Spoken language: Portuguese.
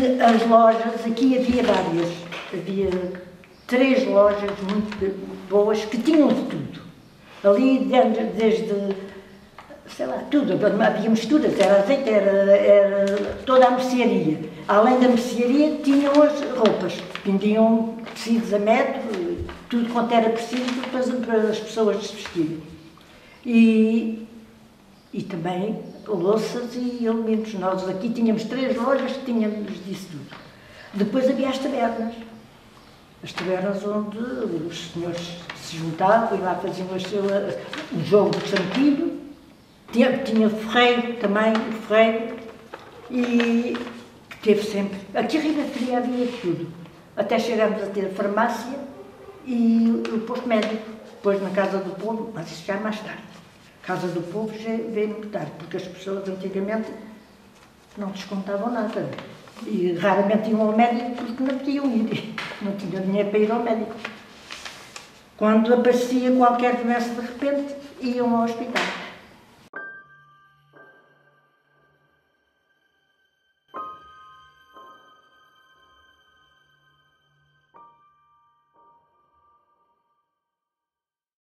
que as lojas, aqui havia várias, havia 3 lojas muito boas que tinham de tudo. Ali dentro, desde, sei lá, tudo, havia misturas, era azeite, era toda a mercearia. Além da mercearia tinham as roupas, vendiam tecidos a metro, tudo quanto era preciso para as pessoas se vestirem. E também louças e alimentos. Nós aqui tínhamos 3 lojas que tínhamos disso tudo. Depois havia as tabernas. As tabernas onde os senhores se juntavam e lá faziam o jogo de santilho. Tinha ferreiro também, o ferreiro, e que teve sempre. Aqui a Ribafria havia tudo. Até chegámos a ter a farmácia e o posto médico. Depois na Casa do Povo, mas isso já mais tarde. Casa do Povo já veio notar, porque as pessoas antigamente não descontavam nada. E raramente iam ao médico porque não podiam ir, não tinham dinheiro para ir ao médico. Quando aparecia qualquer doença de repente, iam ao hospital.